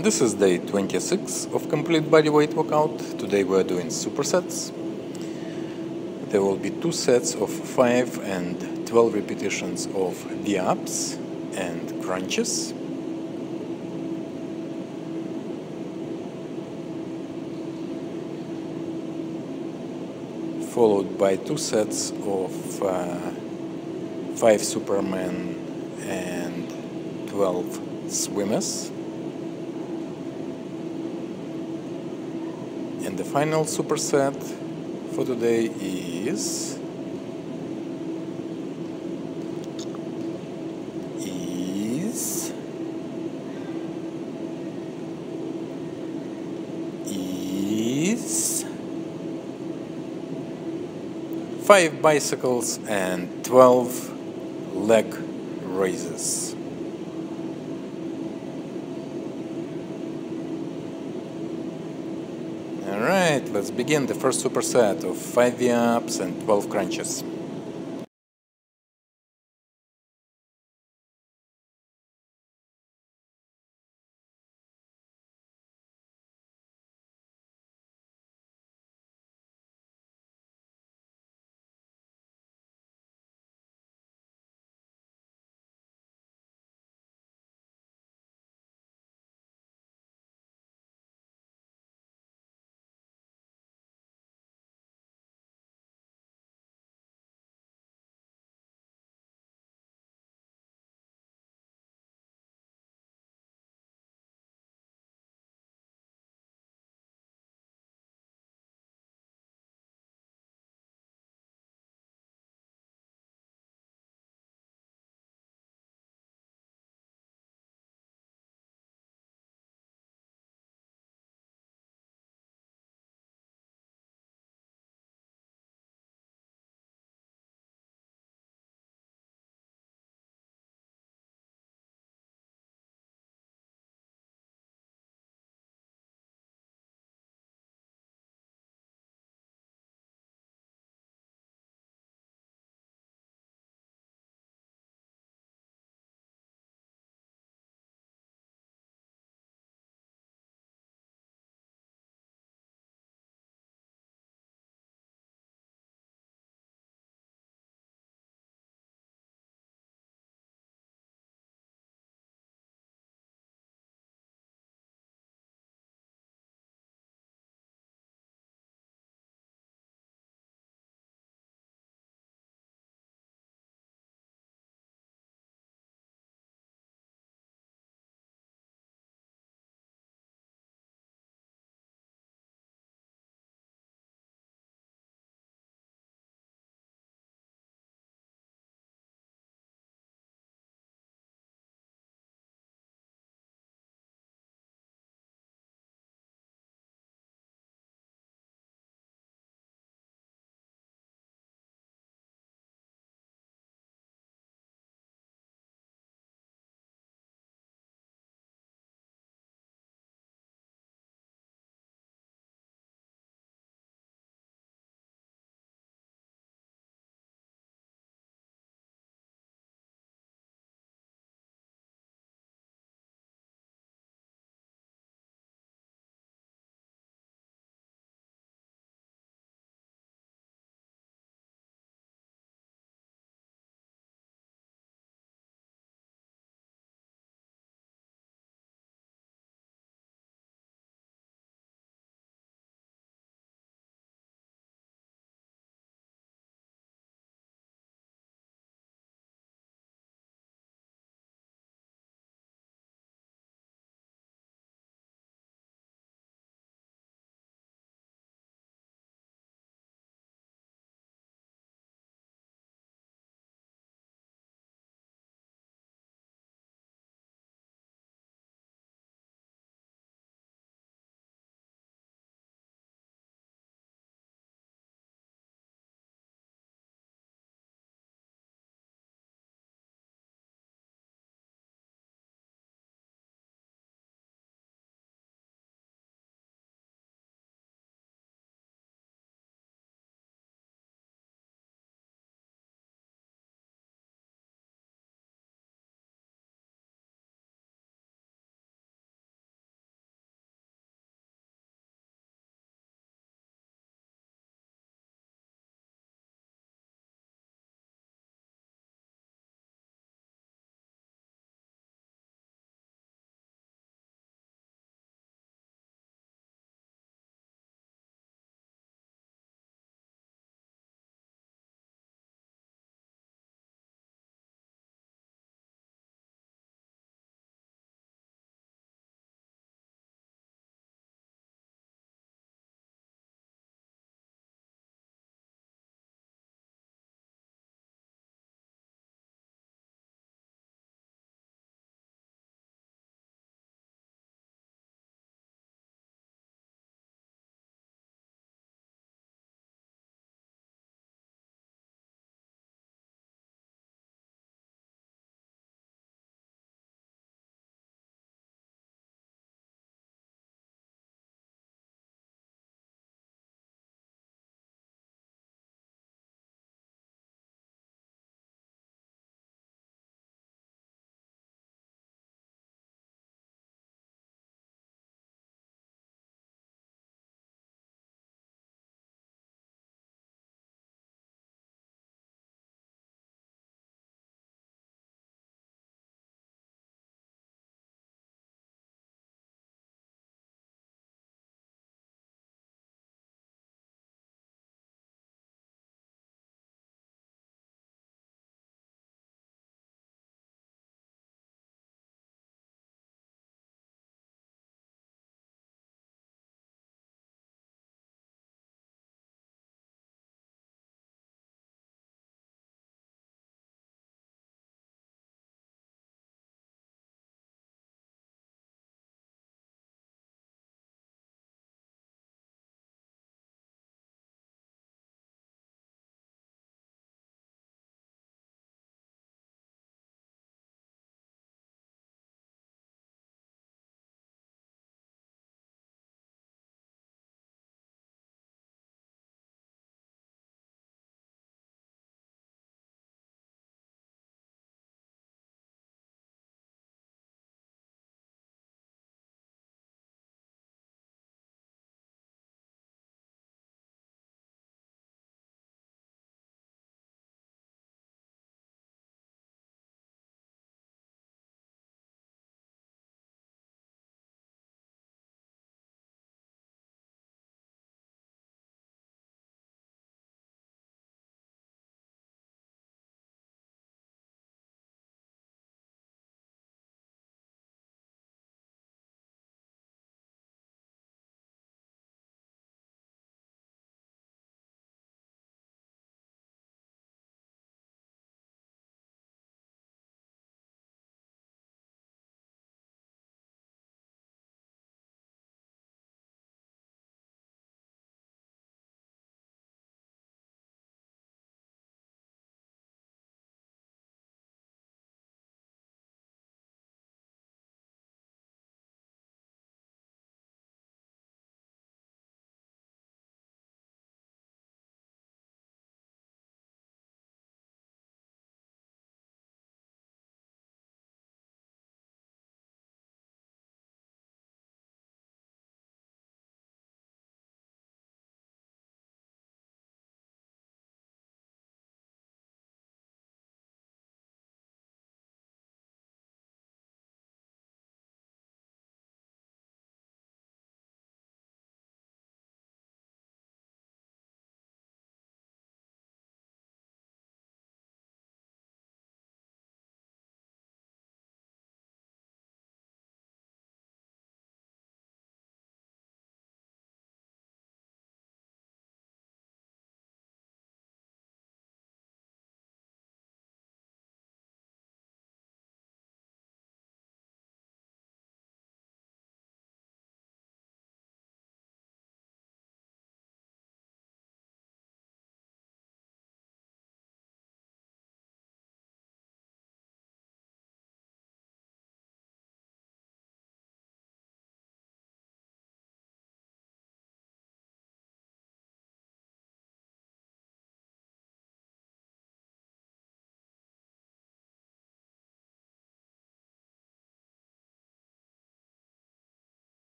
This is day 26 of complete bodyweight workout. Today we are doing supersets. There will be two sets of 5 and 12 repetitions of V-ups and crunches. Followed by two sets of 5 Supermen and 12 swimmers. And the final superset for today is 5 bicycles and 12 leg raises. Let's begin the first superset of 5 V-ups and 12 crunches.